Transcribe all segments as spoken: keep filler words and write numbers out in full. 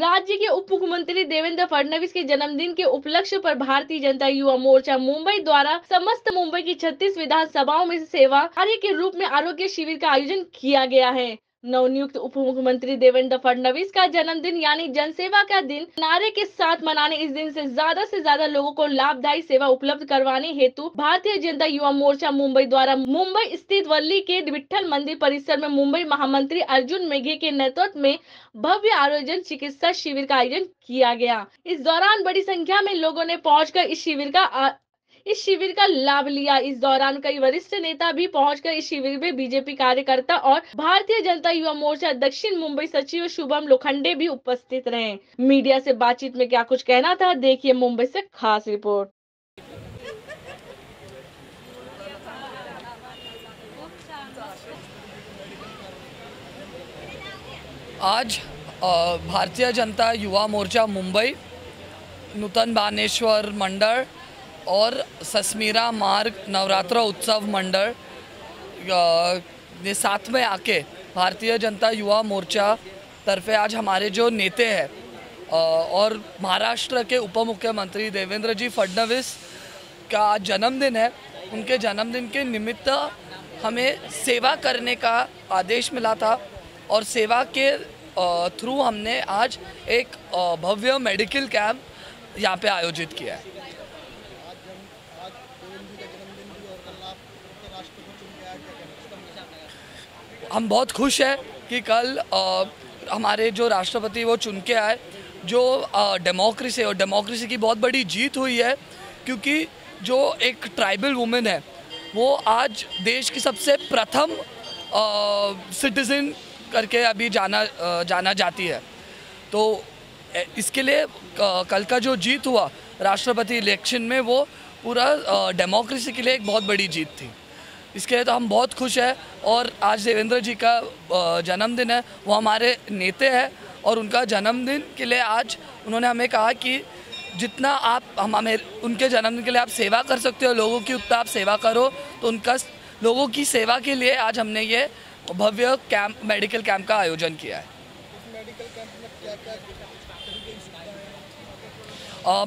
राज्य के उप मुख्यमंत्री देवेंद्र फडणवीस के जन्मदिन के उपलक्ष्य पर भारतीय जनता युवा मोर्चा मुंबई द्वारा समस्त मुंबई की छत्तीस विधानसभाओं में सेवा कार्य के रूप में आरोग्य शिविर का आयोजन किया गया है। नवनियुक्त उप मुख्यमंत्री देवेंद्र फडणवीस का जन्मदिन यानी जनसेवा का दिन नारे के साथ मनाने, इस दिन से ज्यादा से ज्यादा लोगों को लाभदायी सेवा उपलब्ध करवाने हेतु भारतीय जनता युवा मोर्चा मुंबई द्वारा मुंबई स्थित वर्ली के विट्ठल मंदिर परिसर में मुंबई महामंत्री अर्जुन मेघे के नेतृत्व में भव्य आयोजन चिकित्सा शिविर का आयोजन किया गया। इस दौरान बड़ी संख्या में लोगों ने पहुँचकर इस शिविर का आ... इस शिविर का लाभ लिया। इस दौरान कई वरिष्ठ नेता भी पहुंचकर इस शिविर में बीजेपी कार्यकर्ता और भारतीय जनता युवा मोर्चा दक्षिण मुंबई सचिव शुभम लोखंडे भी उपस्थित रहे। मीडिया से बातचीत में क्या कुछ कहना था, देखिए मुंबई से खास रिपोर्ट। आज भारतीय जनता युवा मोर्चा मुंबई, नूतन बनेश्वर मंडल और सशमीरा मार्ग नवरात्रा उत्सव मंडल ने साथ में आके भारतीय जनता युवा मोर्चा तरफे आज हमारे जो नेते हैं और महाराष्ट्र के उप मुख्यमंत्री देवेंद्र जी फडणवीस का जन्मदिन है, उनके जन्मदिन के निमित्त हमें सेवा करने का आदेश मिला था और सेवा के थ्रू हमने आज एक भव्य मेडिकल कैंप यहाँ पे आयोजित किया है। हम बहुत खुश हैं कि कल आ, हमारे जो राष्ट्रपति वो चुन के आए, जो डेमोक्रेसी और डेमोक्रेसी की बहुत बड़ी जीत हुई है, क्योंकि जो एक ट्राइबल वुमेन है वो आज देश की सबसे प्रथम सिटीज़न करके अभी जाना आ, जाना जाती है। तो इसके लिए कल का जो जीत हुआ राष्ट्रपति इलेक्शन में वो पूरा डेमोक्रेसी के लिए एक बहुत बड़ी जीत थी। इसके लिए तो हम बहुत खुश हैं और आज देवेंद्र जी का जन्मदिन है, वो हमारे नेते हैं और उनका जन्मदिन के लिए आज उन्होंने हमें कहा कि जितना आप हम हमें उनके जन्मदिन के लिए आप सेवा कर सकते हो लोगों की, उतना आप सेवा करो। तो उनका लोगों की सेवा के लिए आज हमने ये भव्य कैंप मेडिकल कैंप का आयोजन किया है।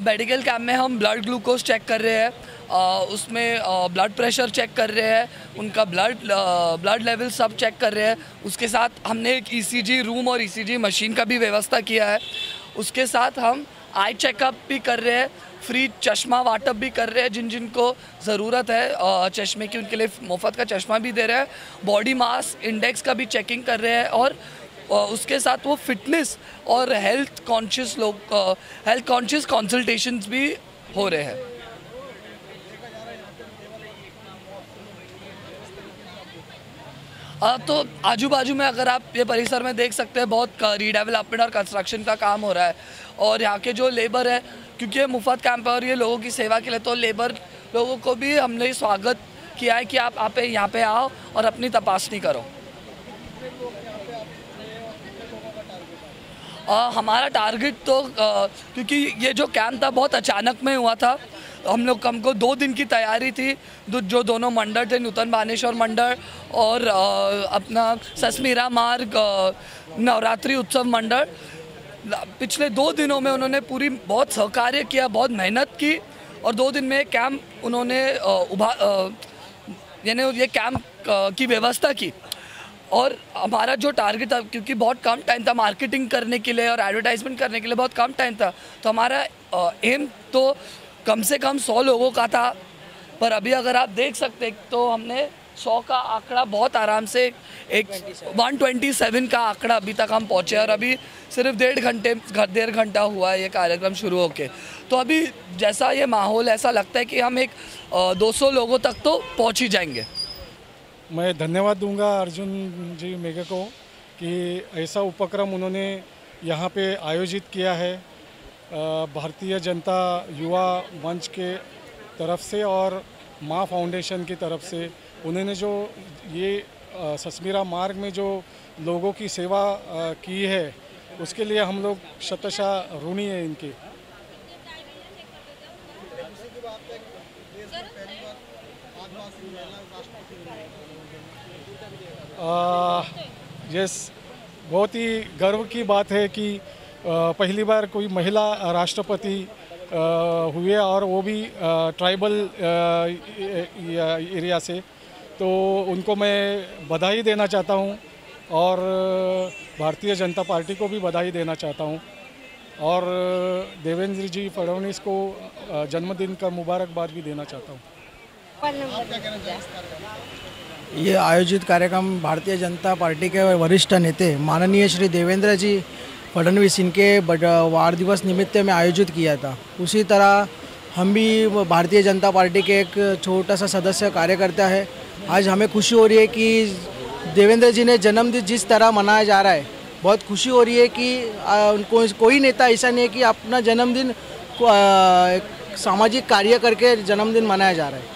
मेडिकल कैंप में हम ब्लड ग्लूकोज चेक कर रहे हैं, आ, उसमें ब्लड प्रेशर चेक कर रहे हैं, उनका ब्लड ब्लड लेवल सब चेक कर रहे हैं। उसके साथ हमने एक ईसीजी रूम और ईसीजी मशीन का भी व्यवस्था किया है। उसके साथ हम आई चेकअप भी कर रहे हैं, फ्री चश्मा वाटअप भी कर रहे हैं, जिन जिनको ज़रूरत है आ, चश्मे की उनके लिए मुफ्त का चश्मा भी दे रहे हैं। बॉडी मास इंडेक्स का भी चेकिंग कर रहे हैं और आ, उसके साथ वो फिटनेस और हेल्थ कॉन्शियस लोग हेल्थ कॉन्शियस कंसल्टेशंस भी हो रहे हैं। आ, तो आजू बाजू में अगर आप ये परिसर में देख सकते हैं, बहुत रीडेवलपमेंट और कंस्ट्रक्शन का काम हो रहा है और यहाँ के जो लेबर है, क्योंकि ये मुफ्त कैंप है और ये लोगों की सेवा के लिए, तो लेबर लोगों को भी हमने स्वागत किया है कि आप आप यहाँ पे आओ और अपनी तपासनी करो। आ, हमारा टारगेट तो आ, क्योंकि ये जो कैंप था बहुत अचानक में हुआ था, हम लोग हमको दो दिन की तैयारी थी। दो, जो दोनों मंडल थे, नूतन बनेश्वर मंडल और आ, अपना सशमीरा मार्ग नवरात्रि उत्सव मंडल, पिछले दो दिनों में उन्होंने पूरी बहुत सहकार्य किया, बहुत मेहनत की और दो दिन में कैंप उन्होंने उभा यानी ये कैंप की व्यवस्था की। और हमारा जो टारगेट था, क्योंकि बहुत कम टाइम था मार्केटिंग करने के लिए और एडवर्टाइजमेंट करने के लिए, बहुत कम टाइम था, तो हमारा एम तो कम से कम सौ लोगों का था, पर अभी अगर आप देख सकते तो हमने सौ का आंकड़ा बहुत आराम से एक एक सौ सत्ताईस का आंकड़ा अभी तक हम पहुँचे और अभी सिर्फ डेढ़ घंटे डेढ़ घंटा हुआ है ये कार्यक्रम शुरू होके। तो अभी जैसा ये माहौल, ऐसा लगता है कि हम एक दो सौ लोगों तक तो पहुँच ही जाएंगे। मैं धन्यवाद दूंगा अर्जुन जी मेघे को कि ऐसा उपक्रम उन्होंने यहाँ पे आयोजित किया है भारतीय जनता युवा मंच के तरफ से और माँ फाउंडेशन की तरफ से। उन्होंने जो ये सशमीरा मार्ग में जो लोगों की सेवा की है, उसके लिए हम लोग शतशः ऋणी हैं इनकी। यस, बहुत ही गर्व की बात है कि पहली बार कोई महिला राष्ट्रपति हुए और वो भी ट्राइबल एरिया से, तो उनको मैं बधाई देना चाहता हूँ और भारतीय जनता पार्टी को भी बधाई देना चाहता हूँ और देवेंद्र जी फडणवीस को जन्मदिन का मुबारकबाद भी देना चाहता हूँ। ये आयोजित कार्यक्रम भारतीय जनता पार्टी के वरिष्ठ नेता माननीय श्री देवेंद्र जी फडणवीस इनके वार दिवस निमित्त में आयोजित किया था। उसी तरह हम भी भारतीय जनता पार्टी के एक छोटा सा सदस्य कार्यकर्ता है। आज हमें खुशी हो रही है कि देवेंद्र जी ने जन्मदिन जिस तरह मनाया जा रहा है, बहुत खुशी हो रही है कि उनको कोई नेता ऐसा नहीं है कि अपना जन्मदिन सामाजिक कार्य करके जन्मदिन मनाया जा रहा है।